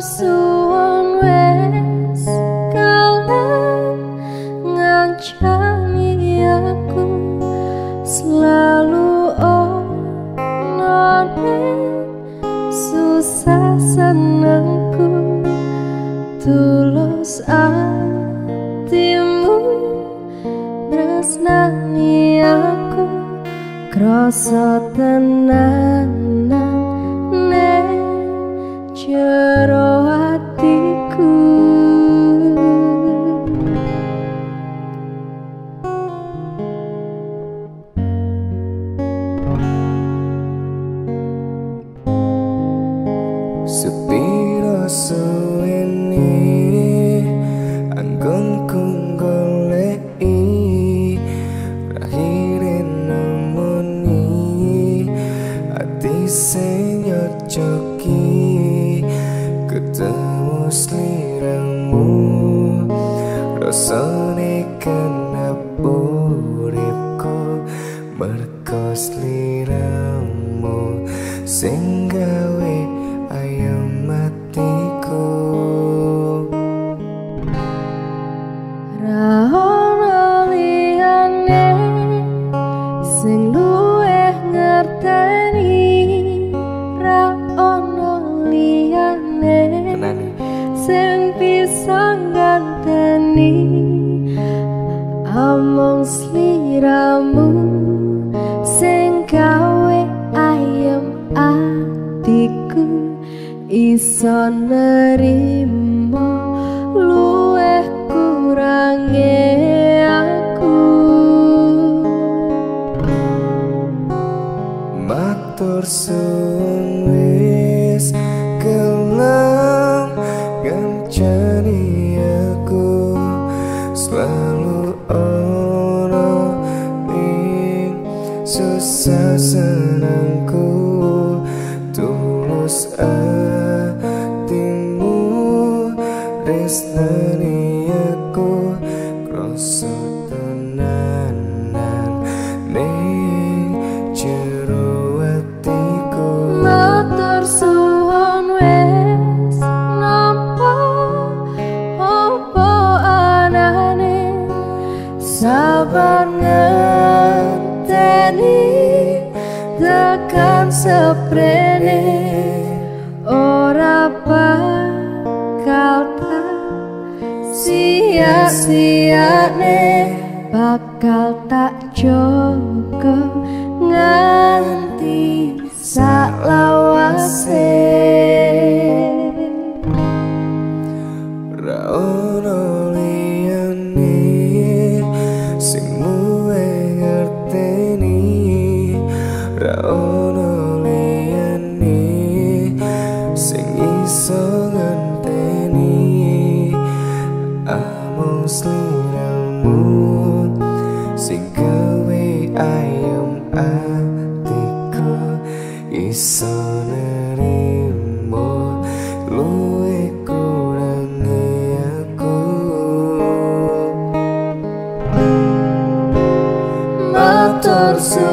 So